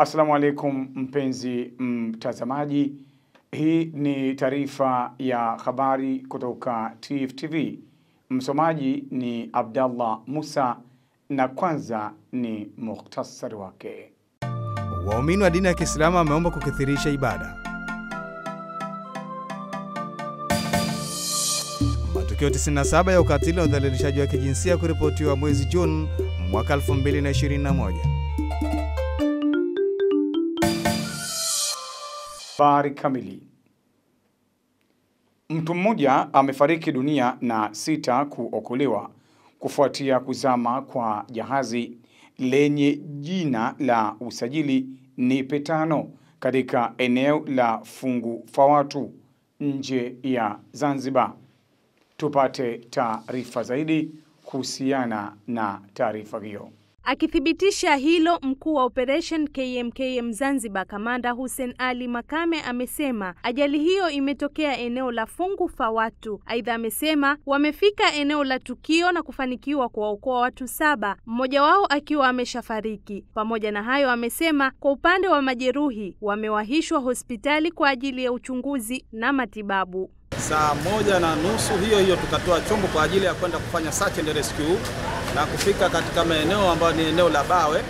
Assalamu alaikum mpenzi mtazamaji, hii ni taarifa ya habari kutoka TFTV. Msomaji ni Abdallah Musa na kwanza ni mukhtasari wake. Waumini wa dini ya Kiislamu wameomba kukithirisha ibada. Matukio 97 ya ukatili na udhalilishaji wa kijinsia kuripotiwa mwezi Juni mwaka 2021. Habari kamili. Mtu mmoja amefariki dunia na 6 kuokolewa kufuatia kuzama kwa jahazi lenye jina la usajili ni Petano katika eneo la Fungu Fawatu nje ya Zanzibar. Tupate taarifa zaidi kuhusiana na taarifa hiyo. Akithibitisha hilo, mkuu wa Operation KMKM Zanzibar, Kamanda Husen Ali Makame, amesema ajali hiyo imetokea eneo la Fungu Fawatu. Aidha amesema wamefika eneo la tukio na kufanikiwa kuwaokoa watu 7, mmoja wao akiwa ameshafariki. Pamoja na hayo amesema kwa upande wa majeruhi wamewahishwa hospitali kwa ajili ya uchunguzi na matibabu. Saa 1:30 hiyo tukatoa chombo kwa ajili ya kwenda kufanya search and rescue na kufika katika maeneo ambayo ni eneo la Bawe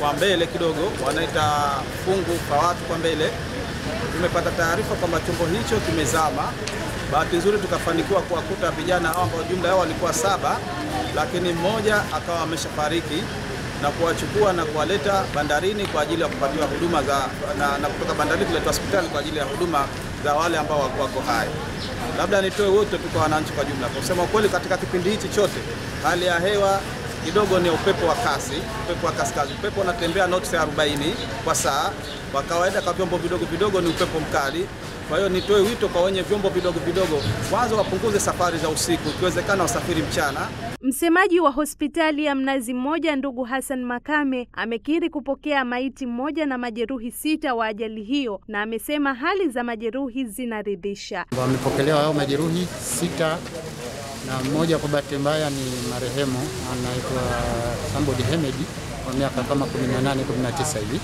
kwa mbele kidogo, wanaita Fungu Fawatu kwa mbele. Tumepata taarifa kwamba chombo hicho kimezama. Bahati nzuri tukafanikiwa kuwakuta vijana hao ambao jumla yao walikuwa 7, lakini mmoja akawa ameshafariki, na kuwachukua na kuwaleta bandarini kwa ajili ya kupatiwa huduma za na kutoka bandarini kuletwa hospitali kwa ajili ya huduma za wale ambao wako hai. Labda nitoe wote tuko wananchi kwa jumla. Kwa kusema kweli, katika kipindi hichi chote hali ya hewa kidogo ni upepo wa kasi, upepo wa kaskazini. Upepo unatembea knots 40 kwa saa. Kwa kawaida kwa vyombo vidogo vidogo ni upepo mkali. Kwa hiyo nitoe wito kwa wenye vyombo vidogo vidogo kwanza wapunguze safari za usiku, ikiwezekana wasafiri mchana. Msemaji wa hospitali ya Mnazi Mmoja, ndugu Hassan Makame, amekiri kupokea maiti mmoja na majeruhi 6 wa ajali hiyo, na amesema hali za majeruhi zinaridhisha. Wamepokelewa hao majeruhi 6 na mmoja kwa bahati mbaya ni marehemu, anaitwa Sambo Ahmed kwa miaka kama 18-19 hivi.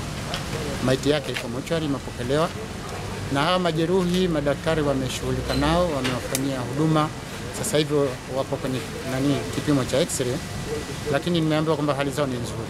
Maiti yake iko mochari imepokelewa, na hao majeruhi madaktari wameshughulika nao, wamewafanyia huduma. Sasa hivi wapo kwenye kipimo cha X-ray, lakini nimeambiwa kwamba hali zao ni nzuri.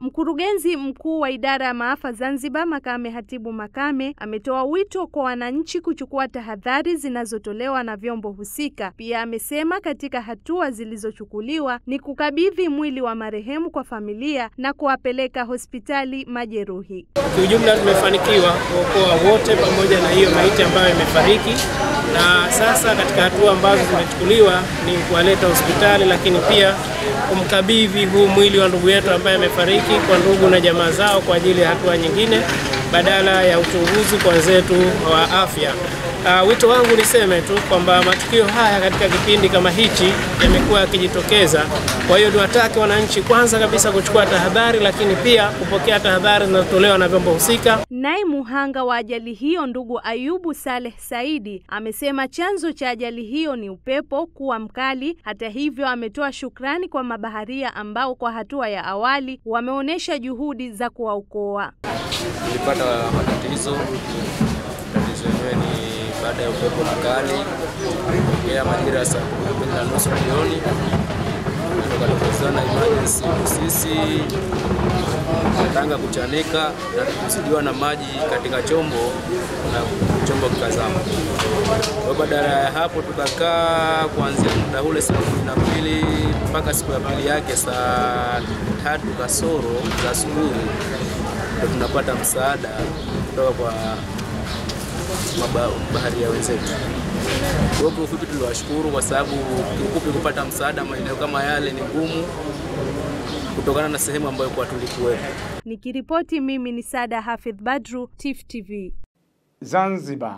Mkurugenzi mkuu wa idara ya maafa Zanzibar, Makame Hatibu Makame, ametoa wito kwa wananchi kuchukua tahadhari zinazotolewa na vyombo husika. Pia amesema katika hatua zilizochukuliwa ni kukabidhi mwili wa marehemu kwa familia na kuwapeleka hospitali majeruhi. Kwa ujumla tumefanikiwa kuokoa wote pamoja na hiyo maiti ambayo imefariki, na sasa katika hatua ambazo zimechukuliwa ni kuwaleta hospitali, lakini pia kumkabidhi huu mwili wa ndugu yetu ambaye amefariki kwa ndugu na jamaa zao kwa ajili ya hatua nyingine badala ya uchunguzi kwa wenzetu wa afya. Wito wangu niseme tu kwamba matukio haya katika kipindi kama hichi yamekuwa yakijitokeza. Kwa hiyo niwatake wananchi kwanza kabisa kuchukua tahadhari, lakini pia kupokea tahadhari zinazotolewa na vyombo husika. Naye muhanga wa ajali hiyo, ndugu Ayubu Saleh Saidi, amesema chanzo cha ajali hiyo ni upepo kuwa mkali. Hata hivyo ametoa shukrani kwa mabaharia ambao kwa hatua ya awali wameonesha juhudi za kuwaokoa. Tulipata matatizo ni baada ya upepo mkali ya majira saa 12:30 jioni, tukatokezana emergency sisi tanga kuchanika na kuzidiwa na maji katika chombo na chombo kikazama. Kwa badala ya hapo tukakaa kuanzia muda ule saa 12 mpaka siku ya pili yake saa 3 kasoro za asubuhi ndio tunapata msaada kutoka kwa mabaharia wenzetu. Kwa ufupi tuliwashukuru kwa sababu kiukupi kupata msaada maeneo kama yale ni ngumu kutokana na sehemu ambayo kwa tulikuwepo. Nikiripoti mimi ni Sada Hafidh Badru, TFTV. Zanzibar.